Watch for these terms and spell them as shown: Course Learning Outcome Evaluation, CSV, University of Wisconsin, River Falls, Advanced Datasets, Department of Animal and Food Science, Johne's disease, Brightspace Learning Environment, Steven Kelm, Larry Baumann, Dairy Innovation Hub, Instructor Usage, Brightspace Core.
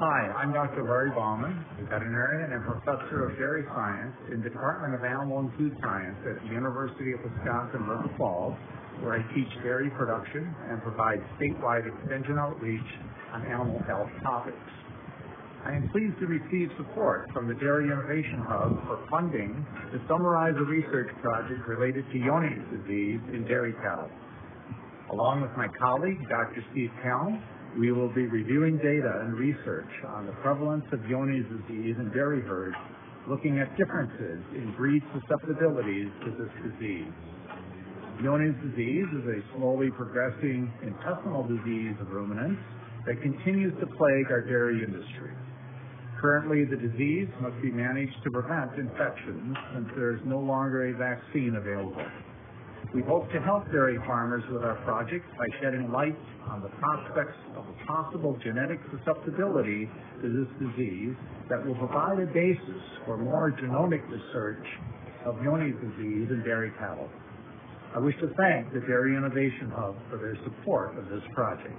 Hi, I'm Dr. Larry Baumann, a veterinarian and professor of dairy science in the Department of Animal and Food Science at the University of Wisconsin, River Falls, where I teach dairy production and provide statewide extension outreach on animal health topics. I am pleased to receive support from the Dairy Innovation Hub for funding to summarize a research project related to Johne's disease in dairy cattle. Along with my colleague, Dr. Steven Kelm, we will be reviewing data and research on the prevalence of Johne's disease in dairy herds, looking at differences in breed susceptibilities to this disease. Johne's disease is a slowly progressing intestinal disease of ruminants that continues to plague our dairy industry. Currently, the disease must be managed to prevent infections since there is no longer a vaccine available. We hope to help dairy farmers with our project by shedding light on the prospects of a possible genetic susceptibility to this disease that will provide a basis for more genomic research of Johne's disease in dairy cattle. I wish to thank the Dairy Innovation Hub for their support of this project.